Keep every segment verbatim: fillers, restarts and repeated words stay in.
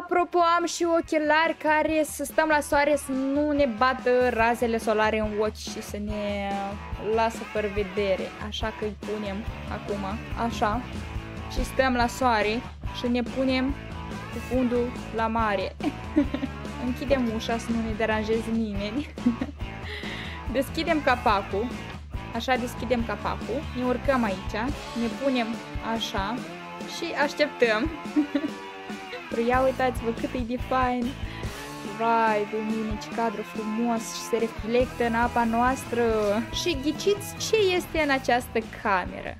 Apropo, am și ochelari care să stăm la soare să nu ne bată razele solare în ochi și să ne lasă fără vedere. Așa că îi punem acum, așa, și stăm la soare și ne punem cu fundul la mare. Închidem ușa să nu ne deranjeze nimeni. Deschidem capacul, așa deschidem capacul, ne urcăm aici, ne punem așa și așteptăm. Ia uitați-vă cât e de fain! Vai de mine, ce cadru frumos și se reflectă în apa noastră! Și ghiciți ce este în această cameră!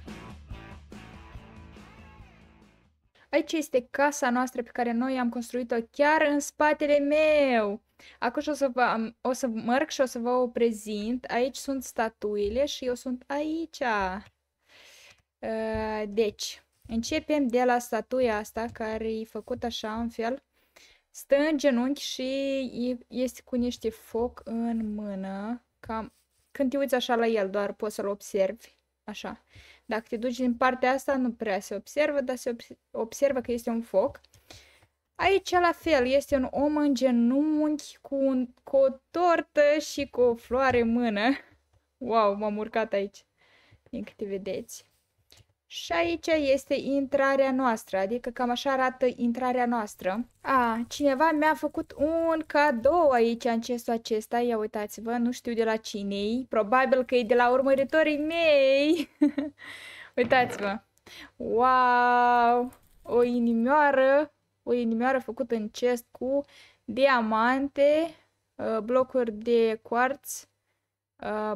Aici este casa noastră pe care noi am construit-o chiar în spatele meu! Acum o să, vă, o să merg și o să vă o prezint. Aici sunt statuile și eu sunt aici! Deci... Începem de la statuia asta, care e făcută așa, în fel. Stă în genunchi și este cu niște foc în mână. Cam... Când te uiți așa la el, doar poți să-l observi. Așa. Dacă te duci din partea asta, nu prea se observă, dar se observă că este un foc. Aici, la fel, este un om în genunchi cu, un... cu o tortă și cu o floare în mână. Wow, m-am urcat aici, din câte vedeți. Și aici este intrarea noastră, adică cam așa arată intrarea noastră. A, cineva mi-a făcut un cadou aici în chestul acesta, ia uitați-vă, nu știu de la cine e, probabil că e de la urmăritorii mei. Uitați-vă, wow, o inimioară, o inimioară făcută în chest cu diamante, blocuri de quartz,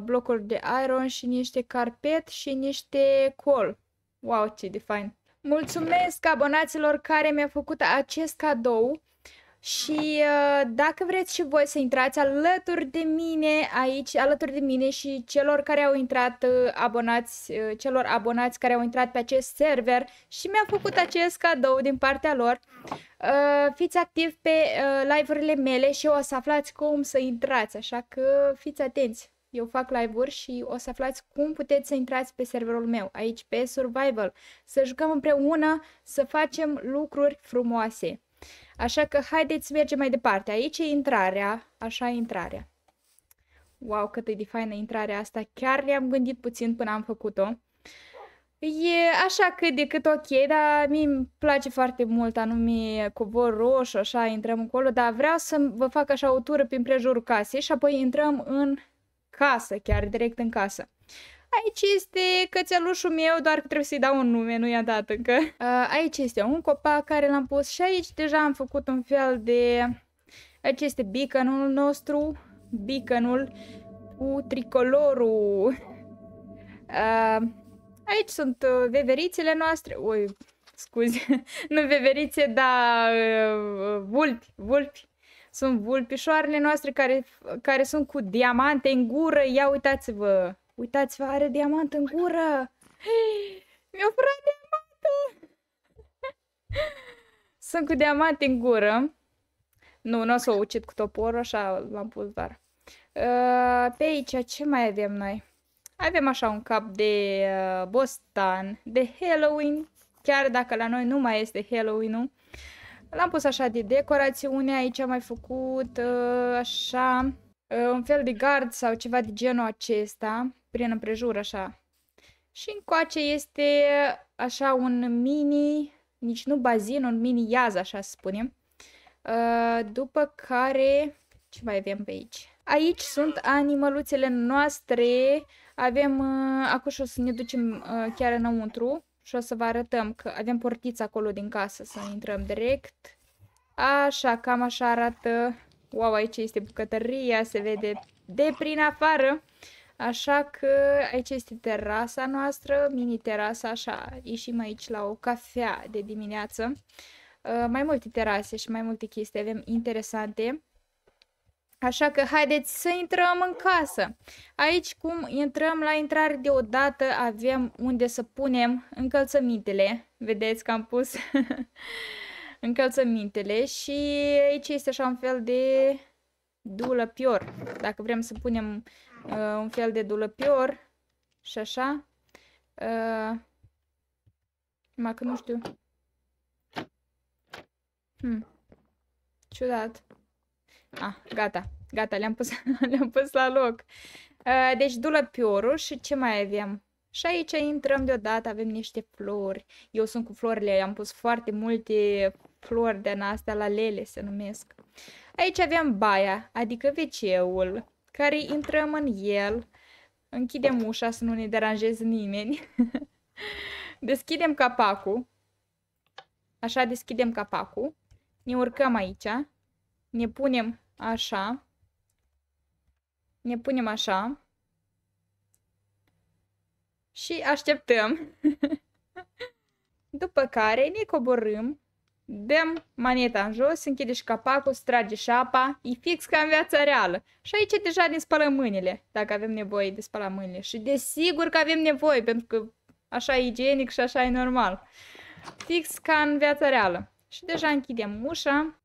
blocuri de iron și niște carpet și niște col. Wow, ce de fain! Mulțumesc abonaților care mi-au făcut acest cadou și dacă vreți și voi să intrați alături de mine aici, alături de mine și celor care au intrat abonați, celor abonați care au intrat pe acest server și mi-au făcut acest cadou din partea lor, fiți activi pe live-urile mele și o să aflați cum să intrați, așa că fiți atenți! Eu fac live-uri și o să aflați cum puteți să intrați pe serverul meu, aici pe Survival, să jucăm împreună, să facem lucruri frumoase. Așa că haideți să mergem mai departe. Aici e intrarea, așa e intrarea. Wow, cât e de faină intrarea asta, chiar le-am gândit puțin până am făcut-o. E așa cât de cât ok, dar mie îmi place foarte mult, anume covor roșu, așa intrăm acolo, dar vreau să vă fac așa o tură prin prejurul casei și apoi intrăm în... casă, chiar direct în casă. Aici este cățelușul meu, doar că trebuie să-i dau un nume, nu i-a dat încă. Aici este un copac care l-am pus și aici deja am făcut un fel de... Aici este beacon-ul nostru, beacon-ul cu tricolorul. Aici sunt veverițele noastre, ui, scuze, nu veverițe, dar vulpi, vulpi. Sunt vulpișoarele noastre care, care sunt cu diamante în gură. Ia uitați-vă! Uitați-vă, are diamant în gură! Mi-a furat diamantul! Sunt cu diamante în gură. Nu, nu o să o ucid cu toporul, așa l-am pus doar. Pe aici, ce mai avem noi? Avem așa un cap de bostan, de Halloween. Chiar dacă la noi nu mai este Halloween-ul. L-am pus așa de decorațiune, aici am mai făcut uh, așa uh, un fel de gard sau ceva de genul acesta, prin împrejur așa. Și încoace este așa un mini, nici nu bazin, un mini iaz așa să spunem. Uh, după care, ce mai avem pe aici? Aici sunt animăluțele noastre, avem, uh, acum o să ne ducem uh, chiar înăuntru. Și o să vă arătăm că avem portița acolo din casă, să intrăm direct. Așa, cam așa arată. Wow, aici este bucătăria, se vede de prin afară. Așa că aici este terasa noastră, mini terasa, așa. Ieșim aici la o cafea de dimineață. Uh, mai multe terase și mai multe chestii avem interesante. Așa că haideți să intrăm în casă. Aici cum intrăm la intrare deodată avem unde să punem încălțămintele. Vedeți că am pus încălțămintele și aici este așa un fel de dulăpior. Dacă vrem să punem uh, un fel de dulăpior și așa. Uh, numai că nu știu. Hmm. Ciudat. Ah, gata. Gata, le-am pus, le-am pus la loc. Deci dulăpiorul și ce mai avem? Și aici intrăm deodată, avem niște flori. Eu sunt cu florile, am pus foarte multe flori de astea, la lele se numesc. Aici avem baia, adică veceul, care intrăm în el. Închidem ușa să nu ne deranjeze nimeni. Deschidem capacul. Așa deschidem capacul. Ne urcăm aici. Ne punem așa. Ne punem așa. Și așteptăm. După care ne coborâm. Dăm maneta în jos, închide și capacul, strage și apa. E fix ca în viața reală. Și aici deja ne spălăm mâinile, dacă avem nevoie de spăla mâinile. Și desigur că avem nevoie, pentru că așa e igienic și așa e normal. Fix ca în viața reală. Și deja închidem ușa.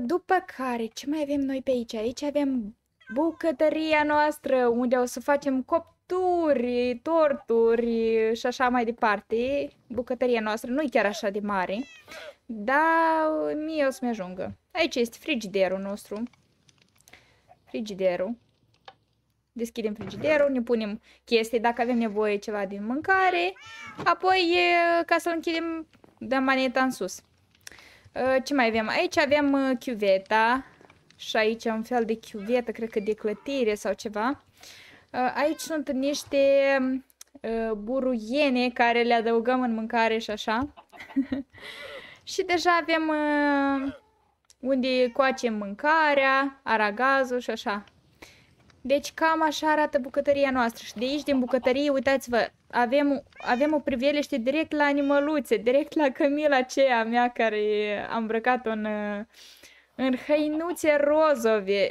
După care, ce mai avem noi pe aici? Aici avem bucătăria noastră, unde o să facem copturi, torturi și așa mai departe. Bucătăria noastră nu e chiar așa de mare. Da, mie o să-mi ajungă. Aici este frigiderul nostru. Frigiderul. Deschidem frigiderul, ne punem chestii dacă avem nevoie ceva din mâncare. Apoi, ca să-l închidem, dăm maneta în sus. Ce mai avem? Aici avem chiuveta. Și aici un fel de chiuvetă, cred că de clătire sau ceva. Aici sunt niște buruiene care le adăugăm în mâncare și așa. Și deja avem uh, unde coacem mâncarea, aragazul și așa. Deci cam așa arată bucătăria noastră. Și de aici, din bucătărie, uitați-vă, avem, avem o priveliște direct la animăluțe, direct la Camila aceea mea care am îmbrăcat-o în, în hăinuțe rozove.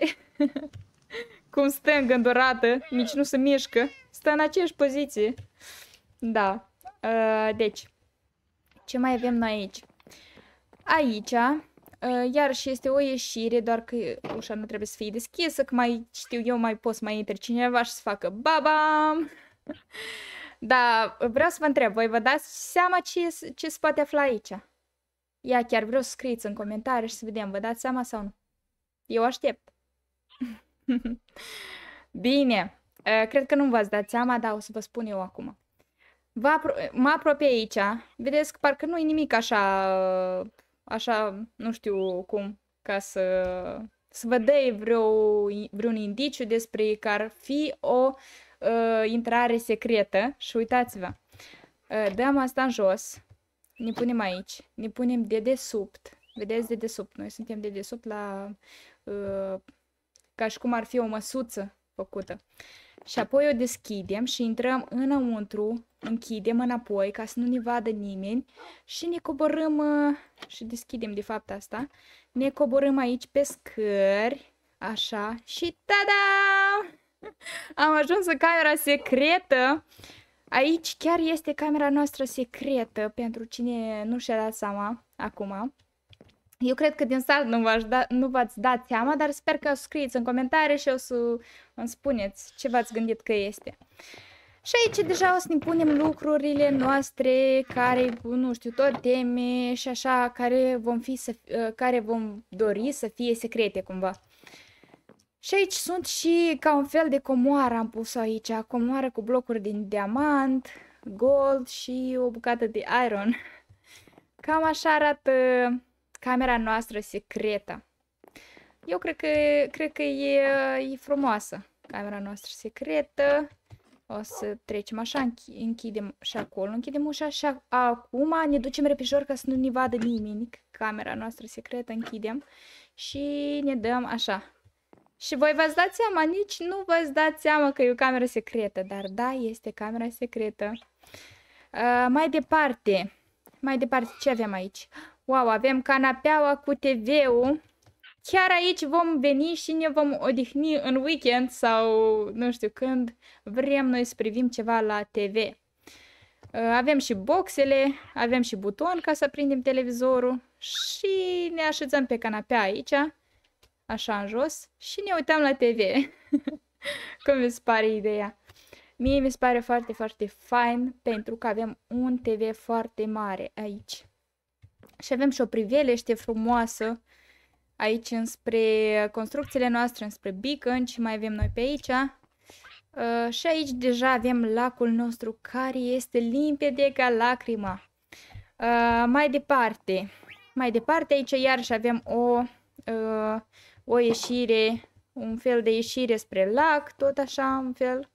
Cum stă îngândurată, nici nu se mișcă, stă în aceeași poziție. Da, uh, deci, ce mai avem noi aici? Aici, iarăși este o ieșire, doar că ușa nu trebuie să fie deschisă, că mai știu eu, mai pot să mai intre cineva și să facă babam. Dar vreau să vă întreb, voi vă dați seama ce, ce se poate afla aici? Ia, chiar vreau să scrieți în comentarii și să vedem, vă dați seama sau nu? Eu aștept. Bine, cred că nu v-ați dat seama, dar o să vă spun eu acum. Vă apro mă apropie aici, vedeți că parcă nu e nimic așa... Așa, nu știu cum, ca să, să vă dai vreo, vreun indiciu despre că ar fi o uh, intrare secretă. Și uitați-vă, uh, dăm asta în jos, ne punem aici, ne punem dedesubt. Vedeți dedesubt, noi suntem dedesubt la... Uh, ca și cum ar fi o măsuță făcută. Și apoi o deschidem și intrăm înăuntru, închidem înapoi ca să nu ne vadă nimeni și ne coborâm, și deschidem de fapt asta, ne coborâm aici pe scări, așa, și tada! Am ajuns în camera secretă! Aici chiar este camera noastră secretă, pentru cine nu și-a dat seama acum. Eu cred că din start nu v-ați dat seama, dar sper că o să scrieți în comentarii și o să îmi spuneți ce v-ați gândit că este. Și aici deja o să ne punem lucrurile noastre care, nu știu, tot teme și așa, care vom, fi să, care vom dori să fie secrete cumva. Și aici sunt și ca un fel de comoară am pus-o aici, comoară cu blocuri din diamant, gold și o bucată de iron. Cam așa arată... camera noastră secretă. Eu cred că, cred că e, e frumoasă camera noastră secretă. O să trecem așa, închidem și acolo, închidem ușa și acum ne ducem repejor ca să nu ne vadă nimeni. Camera noastră secretă, închidem și ne dăm așa. Și voi v-ați dat seama, nici nu v-ați dat seama că e o cameră secretă, dar da, este camera secretă. Uh, mai departe, mai departe, ce avem aici? Wow, avem canapeaua cu T V-ul. Chiar aici vom veni și ne vom odihni în weekend sau nu știu când vrem noi să privim ceva la T V. Avem și boxele, avem și buton ca să prindem televizorul și ne așezăm pe canapea aici, așa în jos, și ne uităm la T V. Cum vi se pare ideea? Mie mi se pare foarte, foarte fain pentru că avem un T V foarte mare aici. Și avem și o priveliște frumoasă aici înspre construcțiile noastre, înspre Beacon, și mai avem noi pe aici. Uh, și aici deja avem lacul nostru care este limpede ca lacrima. Uh, mai departe, mai departe aici iarăși avem o, uh, o ieșire, un fel de ieșire spre lac, tot așa un fel.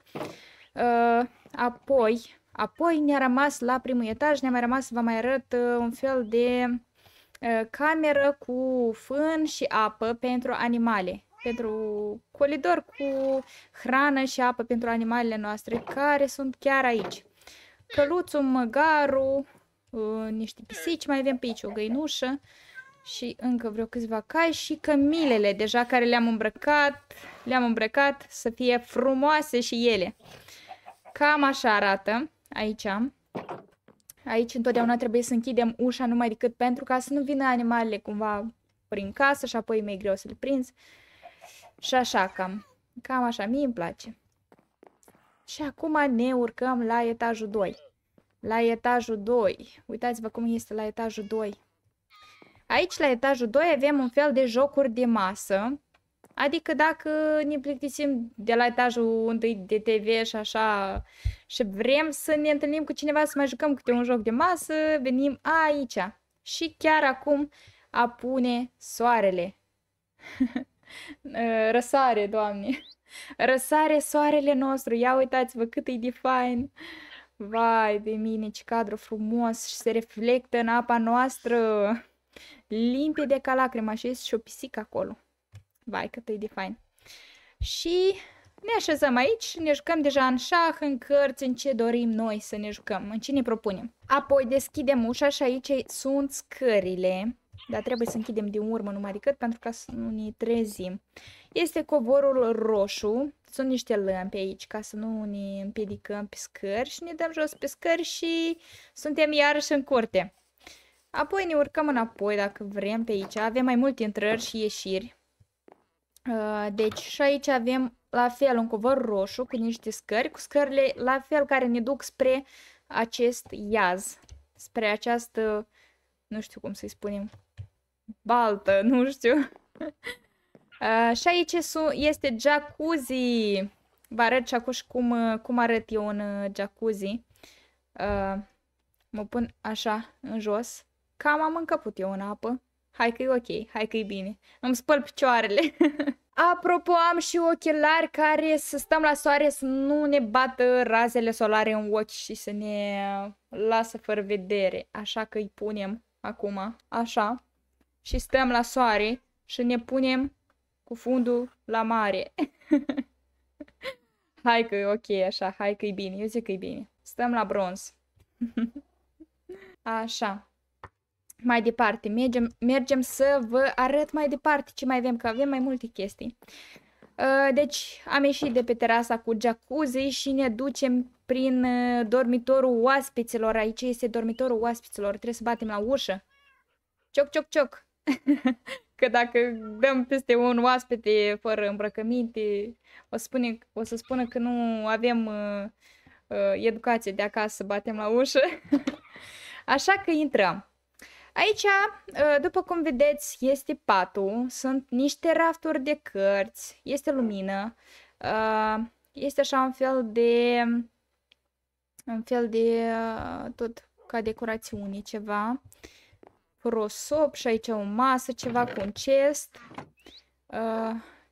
Uh, apoi, apoi ne-a rămas la primul etaj, ne-a mai rămas, vă mai arăt uh, un fel de uh, cameră cu fân și apă pentru animale. Pentru colidor cu hrană și apă pentru animalele noastre, care sunt chiar aici. Căluțul, măgarul, niște pisici, mai avem pe aici o găinușă și încă vreo câțiva cai și cămilele deja care le-am îmbrăcat, le-am îmbrăcat să fie frumoase și ele. Cam așa arată aici. Aici întotdeauna trebuie să închidem ușa numai decât pentru ca să nu vină animalele cumva prin casă și apoi e mai greu să-l prinzi. Și așa, cam, cam așa, mie îmi place. Și acum ne urcăm la etajul doi. La etajul doi. Uitați-vă cum este la etajul doi. Aici, la etajul doi, avem un fel de jocuri de masă. Adică dacă ne plictisim de la etajul unu de T V și așa, și vrem să ne întâlnim cu cineva să mai jucăm câte un joc de masă, venim aici. Și chiar acum apune soarele. Răsare, Doamne! Răsare soarele nostru! Ia uitați-vă cât e de fain! Vai de mine, ce cadru frumos! Și se reflectă în apa noastră limpede ca lacrima și este și o pisică acolo. Vai, cât e de fain! Și ne așezăm aici, ne jucăm deja în șah, în cărți, în ce dorim noi să ne jucăm, în ce ne propunem. Apoi deschidem ușa și aici sunt scările. Dar trebuie să închidem din urmă numai decât pentru ca să nu ne trezim. Este covorul roșu. Sunt niște lămpi aici ca să nu ne împiedicăm pe scări și ne dăm jos pe scări și suntem iarăși în curte. Apoi ne urcăm înapoi dacă vrem pe aici. Avem mai multe intrări și ieșiri. Deci și aici avem la fel un covor roșu cu niște scări, cu scările la fel care ne duc spre acest iaz. Spre această, nu știu cum să-i spunem, baltă, nu știu. Uh, și aici este jacuzzi. Vă arăt și acuși cum, cum arăt eu un jacuzzi. Uh, mă pun așa, în jos. Cam am încăput eu în apă. Hai că e ok, hai că e bine. Îmi spăl picioarele. Apropo, am și ochelari care să stăm la soare să nu ne bată razele solare în ochi și să ne lasă fără vedere. Așa că îi punem acum, așa. Și stăm la soare și ne punem cu fundul la mare. Hai că e ok așa, hai că e bine, eu zic că e bine. Stăm la bronz. Așa. Mai departe, mergem, mergem să vă arăt mai departe ce mai avem, că avem mai multe chestii. Deci am ieșit de pe terasa cu jacuzzi și ne ducem prin dormitorul oaspeților. Aici este dormitorul oaspeților, trebuie să batem la ușă. Cioc, cioc, cioc! Că dacă dăm peste un oaspete fără îmbrăcăminte, o să, spune, o să spună că nu avem uh, uh, educație de acasă să batem la ușă. Așa că intrăm. Aici, după cum vedeți, este patul, sunt niște rafturi de cărți, este lumină, este așa un fel de, un fel de tot ca decorațiune ceva, prosop și aici o masă, ceva cu un chest,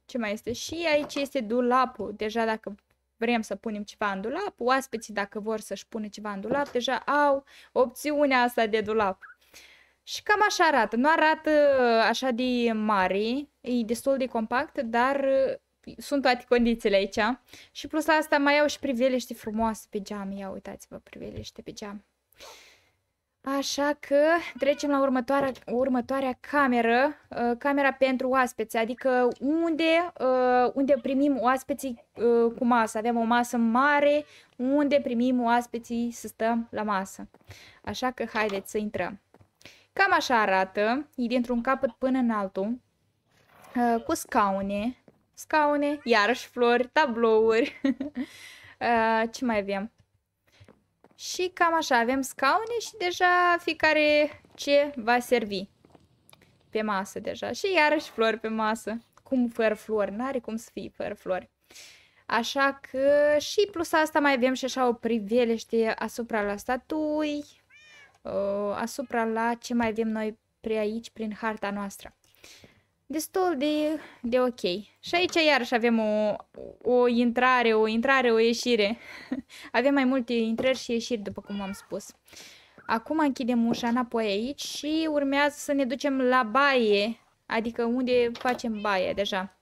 ce mai este și aici este dulapul, deja dacă vrem să punem ceva în dulap, oaspeții dacă vor să-și pună ceva în dulap, deja au opțiunea asta de dulap. Și cam așa arată, nu arată așa de mare, e destul de compact, dar sunt toate condițiile aici. Și plus la asta mai au și priveliște frumoase pe geam, ia uitați-vă priveliște pe geam. Așa că trecem la următoarea, următoarea cameră, camera pentru oaspeți, adică unde, unde primim oaspeții cu masă. Avem o masă mare unde primim oaspeții să stăm la masă. Așa că haideți să intrăm. Cam așa arată, e dintr-un capăt până în altul, cu scaune, scaune, iarăși flori, tablouri, ce mai avem? Și cam așa, avem scaune și deja fiecare ce va servi. pe masă deja. Și iarăși flori pe masă. Cum fără flori? N-are cum să fii fără flori. Așa că și plus asta mai avem și așa o priveliște asupra la statui, asupra la ce mai avem noi pre aici prin harta noastră. Destul de, de ok. Și aici iarăși avem o, o intrare, o intrare, o ieșire. Avem mai multe intrări și ieșiri, după cum am spus. Acum închidem ușa înapoi aici și urmează să ne ducem la baie, adică unde facem baie deja.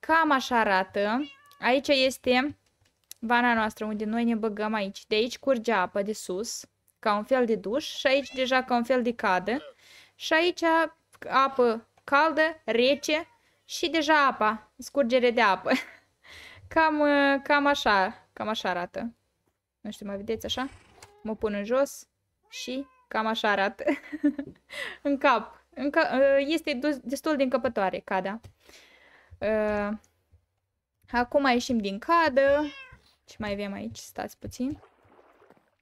Cam așa arată. Aici este vana noastră, unde noi ne băgăm aici. De aici curge apă de sus, ca un fel de duș, și aici deja ca un fel de cadă. Și aici apă caldă, rece și deja apa, scurgere de apă. Cam, cam așa, cam așa arată. Nu știu, mai vedeți așa? Mă pun în jos și cam așa arată. În cap. În cap. Este destul de încăpătoare cada. Acum ieșim din cadă. Ce mai avem aici? Stați puțin.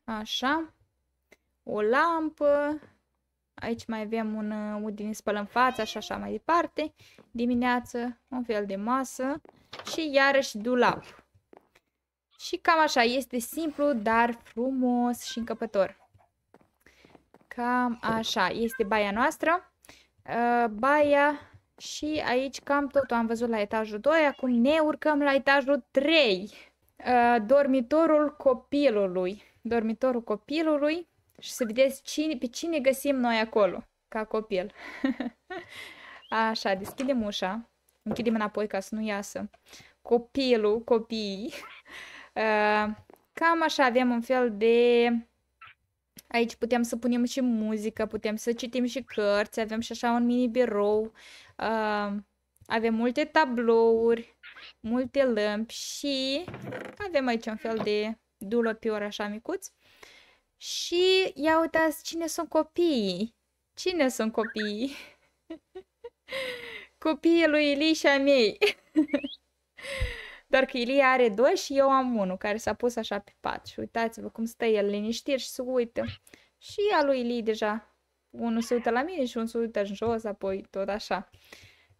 Așa. O lampă. Aici mai avem un unde ne spălăm fața și așa mai departe. Dimineață, un fel de masă. Și iarăși dulap. Și cam așa. Este simplu, dar frumos și încăpător. Cam așa. Este baia noastră. Baia... Și aici cam totul am văzut la etajul doi, acum ne urcăm la etajul trei. Dormitorul copilului. Dormitorul copilului și să vedeți cine, pe cine găsim noi acolo, ca copil. Așa, deschidem ușa, închidem înapoi ca să nu iasă copilul, copiii. Cam așa avem un fel de... Aici putem să punem și muzică, putem să citim și cărți, avem și așa un mini birou. Uh, avem multe tablouri, multe lămpi și avem aici un fel de dulăpior așa micuț. Și ia uitați cine sunt copiii. Cine sunt copiii? Copiii lui Ilie și a mei. Doar că Ilie are doi și eu am unul care s-a pus așa pe pat. Și uitați-vă cum stă el liniștit și se uită. Și a lui Ilie deja. Unul se uită la mine și unul se uită în jos, apoi tot așa.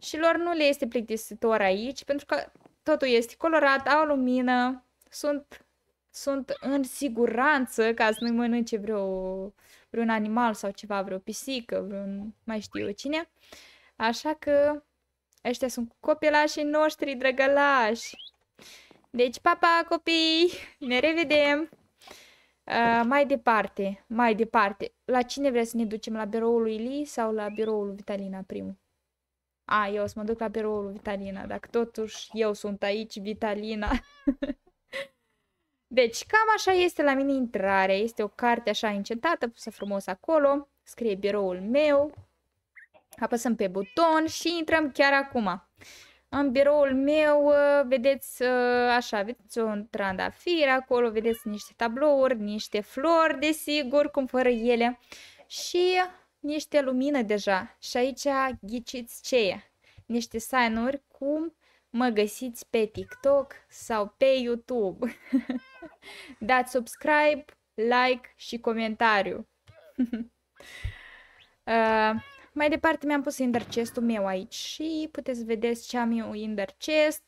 Și lor nu le este plictisitor aici, pentru că totul este colorat, au lumină, sunt, sunt în siguranță ca să nu-i mănânce vreo, vreun animal sau ceva, vreo pisică, vreun mai știu eu cine. Așa că ăștia sunt copilașii noștri drăgălași. Deci, pa, pa, copii! Ne revedem! Uh, mai departe, mai departe. La cine vrea să ne ducem? La biroul lui Ilie sau la biroul lui Vitalina primul? A, eu o să mă duc la biroul lui Vitalina, dacă totuși eu sunt aici, Vitalina. Deci, cam așa este la mine intrarea. Este o carte așa încetată, pusă frumos acolo. Scrie biroul meu. Apăsăm pe buton și intrăm chiar acum. În biroul meu, vedeți, așa, vedeți un trandafir acolo, vedeți niște tablouri, niște flori, desigur, cum fără ele, și niște lumină deja. Și aici ghiciți ce e? Niște sign-uri cum mă găsiți pe TikTok sau pe YouTube. Dați subscribe, like și comentariu. uh... Mai departe mi-am pus Ender Chest-ul meu aici și puteți vedeți ce am eu Ender Chest.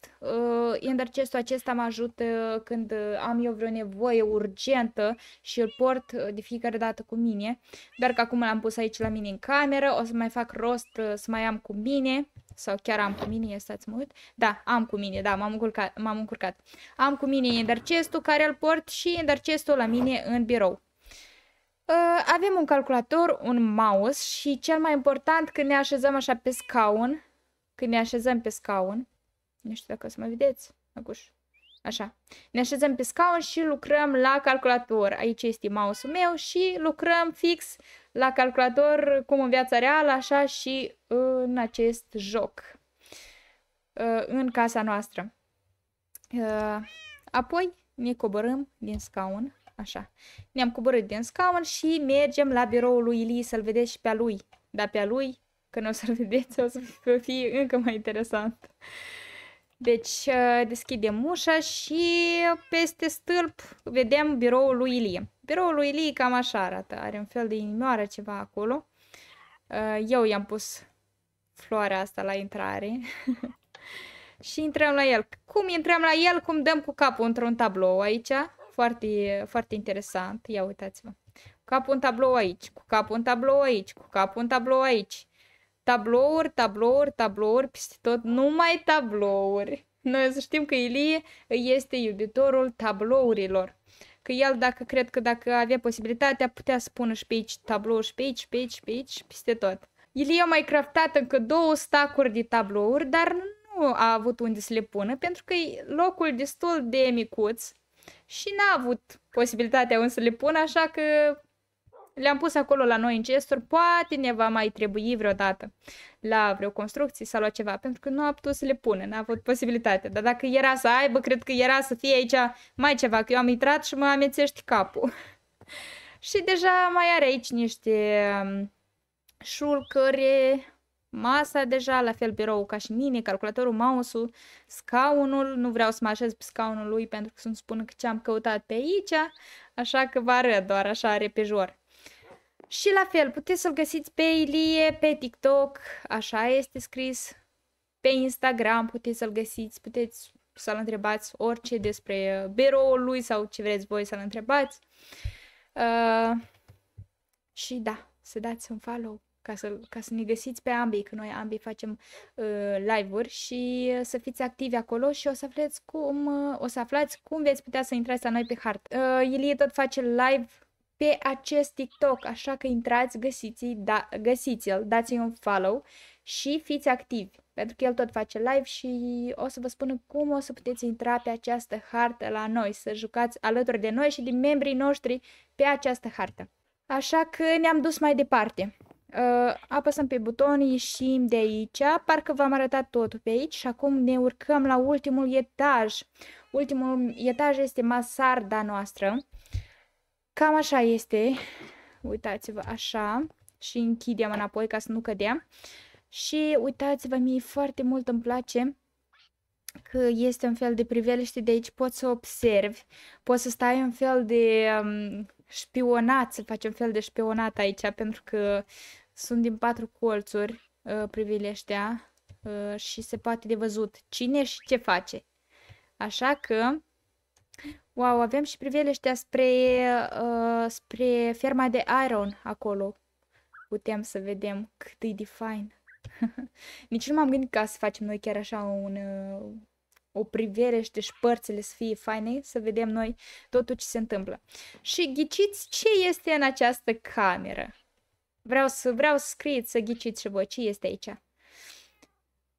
Ender Chest-ul acesta mă ajută când am eu vreo nevoie urgentă și îl port de fiecare dată cu mine. Doar că acum l-am pus aici la mine în cameră, o să mai fac rost să mai am cu mine. Sau chiar am cu mine, ia stați mă uit. Da, am cu mine, da, m-am încurcat, încurcat. Am cu mine Ender Chest-ul care îl port și Ender Chest-ul la mine în birou. Avem un calculator, un mouse și cel mai important când ne așezăm așa pe scaun, când ne așezăm pe scaun, nu știu dacă o să mă vedeți, acuși, așa, ne așezăm pe scaun și lucrăm la calculator, aici este mouse-ul meu și lucrăm fix la calculator cum în viața reală, așa și în acest joc, în casa noastră. Apoi ne coborâm din scaun. Așa, ne-am coborât din scaun și mergem la biroul lui Ilie să-l vedeți și pe-a lui. Dar pe-a lui, când o să-l vedeți, o să fie încă mai interesant. Deci, deschidem ușa și peste stâlp vedem biroul lui Ilie. Biroul lui Ilie cam așa arată, are un fel de inimioară ceva acolo. Eu i-am pus floarea asta la intrare. Și intrăm la el. Cum intrăm la el? Cum dăm cu capul într-un tablou aici? Foarte, foarte interesant. Ia uitați-vă. Capul în tablou aici, cu capul în tablou aici, cu capul în tablou aici. Tablouri, tablouri, tablouri, peste tot, numai tablouri. Noi să știm că Ilie este iubitorul tablourilor. Că el, dacă cred că dacă avea posibilitatea, putea să pună și pe aici tablouri, și pe aici, pe aici, pe aici, peste tot. Ilie a mai craftat încă două stacuri de tablouri, dar nu a avut unde să le pună, pentru că e locul destul de micuț și n-a avut posibilitatea unde să le pună, așa că le-am pus acolo la noi în chesturi, poate ne va mai trebui vreodată la vreo construcție sau la ceva, pentru că nu a putut să le pune, n-a avut posibilitatea. Dar dacă era să aibă, cred că era să fie aici mai ceva, că eu am intrat și mă amețești capul. Și deja mai are aici niște șulcări, masa deja, la fel birou ca și mine, calculatorul, mouse-ul, scaunul. Nu vreau să mă așez pe scaunul lui pentru că să-mi spună ce am căutat pe aici, așa că vă arăt doar așa repejor. Și la fel, puteți să-l găsiți pe Ilie, pe TikTok, așa este scris, pe Instagram puteți să-l găsiți, puteți să-l întrebați orice despre biroul lui sau ce vreți voi să-l întrebați. Uh, și da, să dați un follow ca să, ca să ne găsiți pe ambii, că noi ambii facem uh, live-uri și să fiți activi acolo și o să aflați cum, uh, o să aflați cum veți putea să intrați la noi pe hartă. Uh, Ilie tot face live pe acest TikTok, așa că intrați, găsiți-l, da, găsiți-l, dați-i un follow și fiți activi, pentru că el tot face live și o să vă spun cum o să puteți intra pe această hartă la noi, să jucați alături de noi și de membrii noștri pe această hartă. Așa că ne-am dus mai departe. Uh, apăsăm pe buton, ieșim de aici, parcă v-am arătat totul pe aici și acum ne urcăm la ultimul etaj. Ultimul etaj este mansarda noastră. Cam așa este, uitați-vă așa și închidem înapoi ca să nu cădem. Și uitați-vă, mie foarte mult îmi place că este un fel de priveliște de aici, poți să observi, poți să stai un fel de um, șpionat, să faci un fel de șpionat aici, pentru că sunt din patru colțuri uh, priveliștea uh, și se poate de văzut cine și ce face. Așa că wow, avem și priveliștea spre, uh, spre ferma de iron acolo. Putem să vedem cât e de fain. Nici nu m-am gândit ca să facem noi chiar așa un, uh, o priveliște și părțile să fie faine, să vedem noi totul ce se întâmplă. Și ghiciți ce este în această cameră. Vreau să, vreau să scrieți, să ghiciți și voi ce este aici.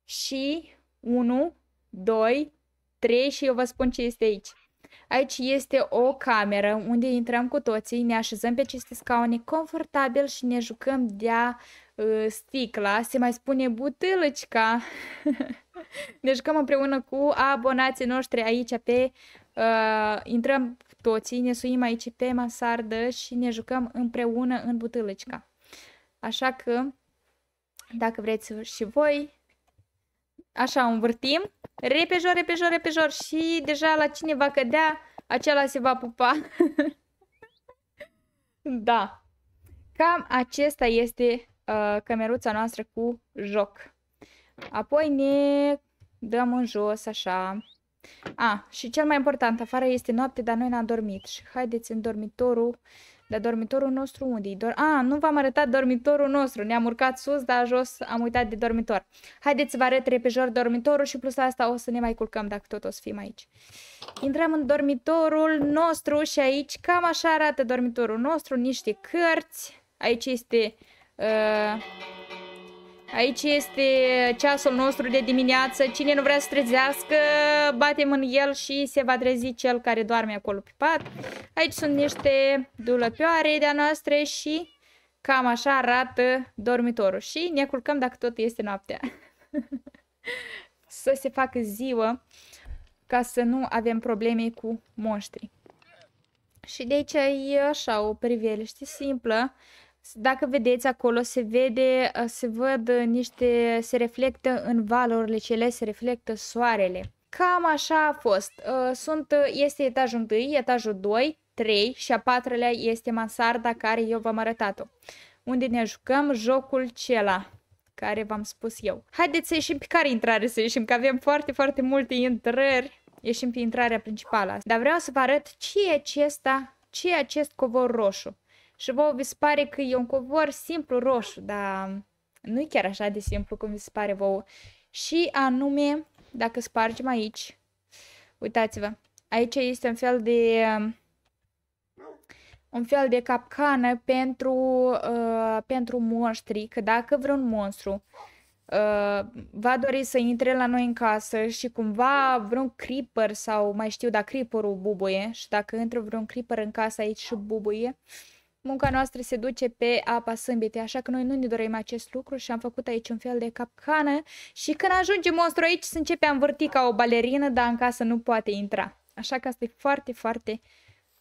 Și unu, doi, trei și eu vă spun ce este aici. Aici este o cameră unde intrăm cu toții, ne așezăm pe aceste scaune confortabil și ne jucăm de-a uh, sticla, se mai spune butâlăcica. Ne jucăm împreună cu abonații noștri aici pe, uh, intrăm cu toții, ne suim aici pe mansardă și ne jucăm împreună în butâlăcica. Așa că, dacă vreți și voi, așa învârtim. Repejor, repejor, repejor și deja la cine va cădea, acela se va pupa. Da. Cam acesta este uh, cameruța noastră cu joc. Apoi ne dăm în jos, așa. A, și cel mai important, afară este noapte, dar noi n-am dormit. Și haideți în dormitorul, dar dormitorul nostru unde-i? Dor A, nu v-am arătat dormitorul nostru, ne-am urcat sus, dar jos am uitat de dormitor. Haideți să vă arăt repejor dormitorul și plus asta o să ne mai culcăm dacă tot o să fim aici. Intrăm în dormitorul nostru și aici cam așa arată dormitorul nostru, niște cărți. Aici este... Uh... Aici este ceasul nostru de dimineață. Cine nu vrea să trezească, batem în el și se va trezi cel care doarme acolo pe pat. Aici sunt niște dulăpioare de-a noastre și cam așa arată dormitorul. Și ne culcăm dacă tot este noaptea. Să se facă ziua ca să nu avem probleme cu monștrii. Și de aici e așa o priveliște simplă. Dacă vedeți acolo, se vede, se văd niște, se reflectă în valurile cele, se reflectă soarele. Cam așa a fost. Sunt, este etajul unu, etajul doi, trei și a patrulea este mansarda care eu v-am arătat-o. Unde ne jucăm jocul acela. care v-am spus eu. Haideți să ieșim pe care intrare să ieșim, că avem foarte, foarte multe intrări. Ieșim pe intrarea principală. Dar vreau să vă arăt ce e acesta, ce e acest covor roșu. Și vouă vi se pare că e un covor simplu roșu, dar nu e chiar așa de simplu cum vi se pare vouă. Și anume, dacă spargem aici, uitați-vă, aici este un fel de un fel de capcană pentru, uh, pentru monștri, că dacă vreun monstru uh, va dori să intre la noi în casă și cumva vreun creeper sau mai știu, dacă creeperul bubuie și dacă intră vreun creeper în casă aici și bubuie, munca noastră se duce pe apa sâmbetei, așa că noi nu ne dorim acest lucru și am făcut aici un fel de capcană și când ajunge monstru aici se începe a învârti ca o balerină, dar în casă nu poate intra. Așa că asta e foarte, foarte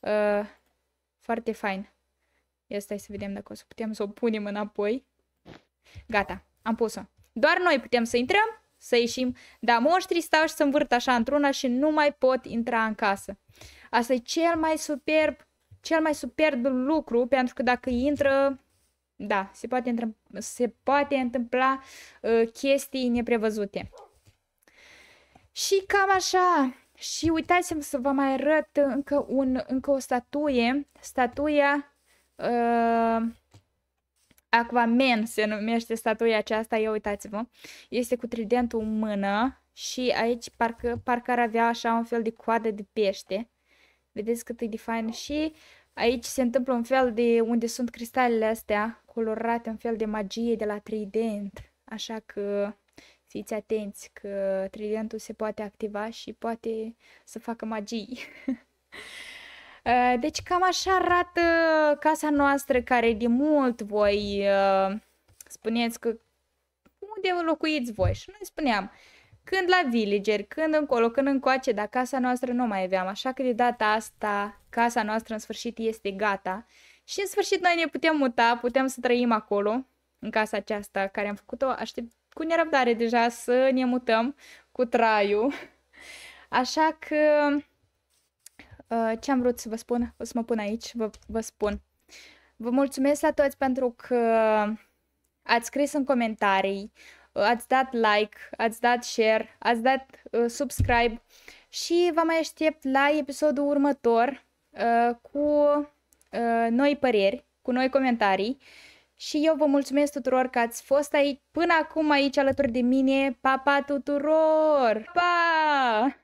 uh, foarte fain. Ia stai să vedem dacă o să putem să o punem înapoi. Gata, am pus-o. Doar noi putem să intrăm, să ieșim, dar monștrii stau și se învârt așa într-una și nu mai pot intra în casă. Asta e cel mai superb, cel mai superb lucru, pentru că dacă intră, da, se poate, intră, se poate întâmpla uh, chestii neprevăzute. Și cam așa. Și uitați-mi să vă mai arăt încă, un, încă o statuie. Statuia uh, Aquaman se numește statuia aceasta. Ia uitați-vă. Este cu tridentul în mână și aici parcă, parcă ar avea așa un fel de coadă de pește. Vedeți cât e de fain. Și aici se întâmplă un fel de unde sunt cristalele astea colorate, un fel de magie de la trident. Așa că fiți atenți că tridentul se poate activa și poate să facă magii. Deci cam așa arată casa noastră, care de mult voi spuneți că unde locuiți voi. Și noi spuneam când la villageri, când încolo, când încoace, dar casa noastră nu mai aveam. Așa că de data asta casa noastră în sfârșit este gata și în sfârșit noi ne putem muta, putem să trăim acolo, în casa aceasta care am făcut-o. Aștept cu nerăbdare deja să ne mutăm cu traiul. Așa că ce am vrut să vă spun, o să mă pun aici, vă, vă spun. Vă mulțumesc la toți pentru că ați scris în comentarii, ați dat like, ați dat share, ați dat subscribe și vă mai aștept la episodul următor cu noi păreri, cu noi comentarii. Și eu vă mulțumesc tuturor că ați fost aici, până acum aici alături de mine. Pa, pa tuturor! Pa!